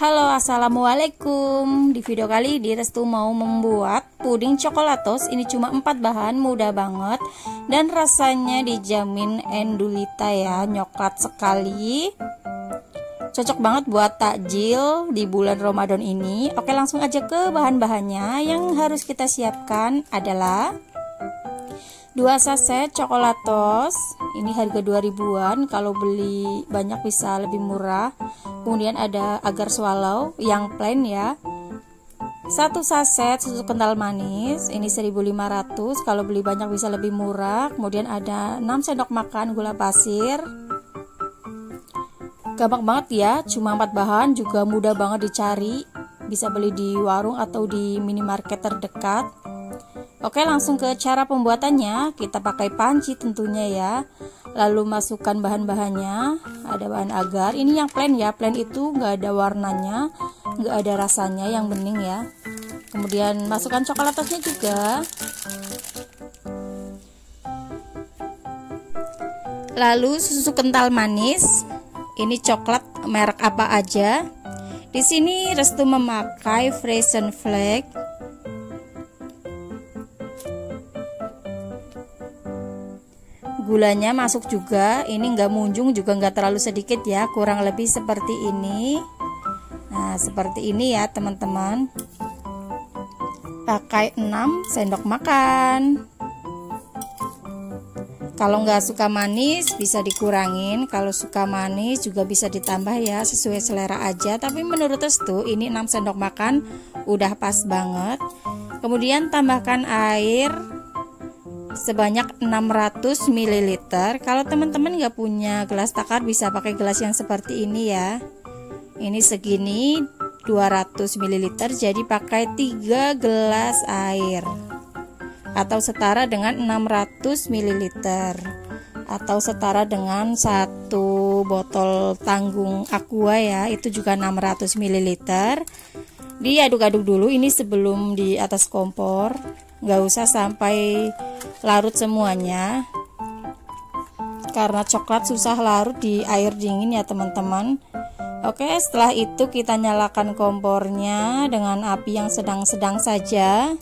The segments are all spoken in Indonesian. Halo, assalamualaikum. Di video kali ini Restu mau membuat puding coklatos. Ini cuma 4 bahan, mudah banget dan rasanya dijamin endulita ya, nyoklat sekali. Cocok banget buat takjil di bulan Ramadan ini. Oke, langsung aja ke bahan-bahannya. Yang harus kita siapkan adalah 2 saset coklatos. Ini harga 2000-an, kalau beli banyak bisa lebih murah. Kemudian ada agar swallow yang plain ya. 1 saset susu kental manis, ini 1500, kalau beli banyak bisa lebih murah. Kemudian ada 6 sendok makan gula pasir. Gampang banget ya, cuma 4 bahan, juga mudah banget dicari. Bisa beli di warung atau di minimarket terdekat. Oke, langsung ke cara pembuatannya. Kita pakai panci tentunya ya. Lalu masukkan bahan-bahannya. Ada bahan agar, ini yang plain ya. Plain itu nggak ada warnanya, nggak ada rasanya, yang bening ya. Kemudian masukkan coklatosnya juga. Lalu susu kental manis. Ini coklat merek apa aja. Di sini Restu memakai Frozen Flake. Gulanya masuk juga, ini nggak munjung juga nggak terlalu sedikit ya, kurang lebih seperti ini. Nah, seperti ini ya teman-teman. Pakai 6 sendok makan. Kalau nggak suka manis bisa dikurangin, kalau suka manis juga bisa ditambah ya, sesuai selera aja. Tapi menurut Restu ini 6 sendok makan udah pas banget. Kemudian tambahkan air sebanyak 600 ml. Kalau teman-teman nggak punya gelas takar bisa pakai gelas yang seperti ini ya. Ini segini 200 ml, jadi pakai 3 gelas air atau setara dengan 600 ml atau setara dengan 1 botol tanggung aqua ya, itu juga 600 ml. Diaduk-aduk dulu ini sebelum di atas kompor, nggak usah sampai larut semuanya karena coklat susah larut di air dingin ya teman-teman. Oke, setelah itu kita nyalakan kompornya dengan api yang sedang-sedang saja.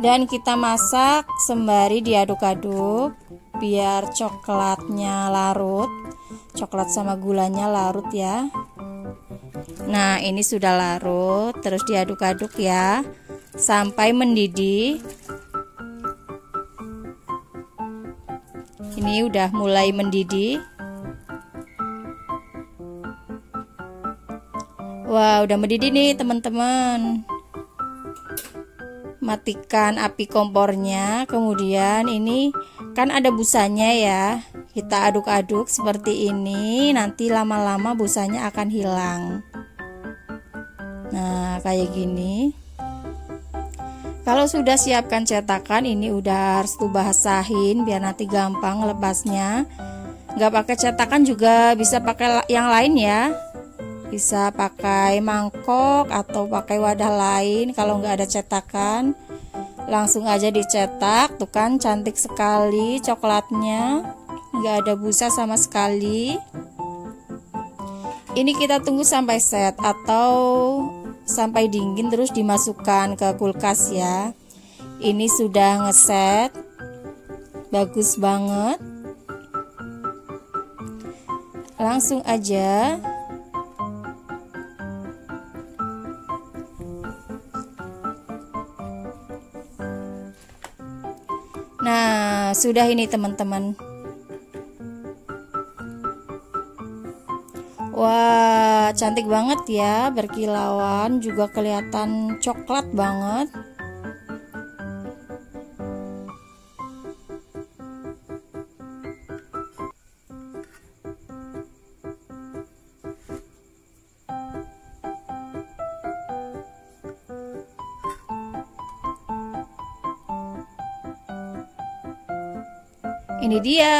Dan kita masak sembari diaduk-aduk biar coklatnya larut, coklat sama gulanya larut ya. Nah, ini sudah larut, terus diaduk-aduk ya sampai mendidih. Ini udah mulai mendidih. Wah, udah mendidih nih teman-teman. Matikan api kompornya. Kemudian ini kan ada busanya ya, kita aduk-aduk seperti ini. Nanti lama-lama busanya akan hilang. Nah, kayak gini. Kalau sudah siapkan cetakan, ini udah harus basahin biar nanti gampang lepasnya. Nggak pakai cetakan juga bisa pakai yang lain ya. Bisa pakai mangkok atau pakai wadah lain. Kalau nggak ada cetakan, langsung aja dicetak. Tuh kan cantik sekali coklatnya, nggak ada busa sama sekali. Ini kita tunggu sampai set atau sampai dingin, terus dimasukkan ke kulkas ya. Ini sudah ngeset, bagus banget. Langsung aja nah sudah ini teman-teman. Wah, cantik banget ya, berkilauan juga kelihatan coklat banget. Ini dia.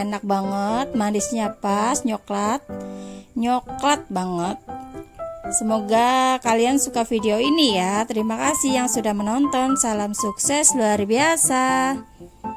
Enak banget, manisnya pas, nyoklat banget. Semoga kalian suka video ini ya. Terima kasih yang sudah menonton. Salam sukses luar biasa.